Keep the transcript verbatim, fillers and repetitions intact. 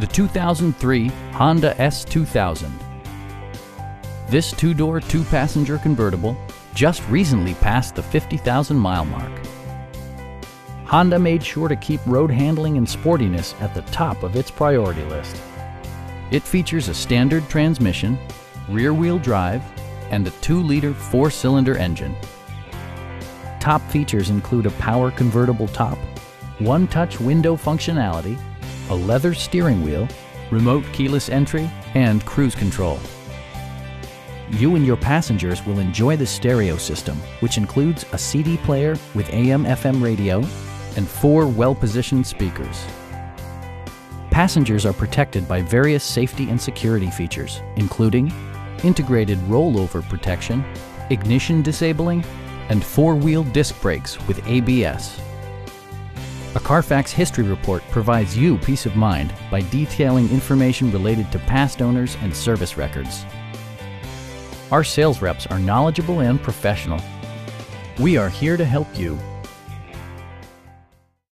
the two thousand three Honda S two thousand. This two-door, two-passenger convertible just recently passed the fifty thousand mile mark. Honda made sure to keep road handling and sportiness at the top of its priority list. It features a standard transmission, rear-wheel drive, and a two liter four-cylinder engine. Top features include a power convertible top, one-touch window functionality, a leather steering wheel, remote keyless entry, and cruise control. You and your passengers will enjoy the stereo system, which includes a C D player with A M F M radio and four well-positioned speakers. Passengers are protected by various safety and security features, including integrated rollover protection, ignition disabling, and four-wheel disc brakes with A B S. A Carfax history report provides you peace of mind by detailing information related to past owners and service records. Our sales reps are knowledgeable and professional. We are here to help you.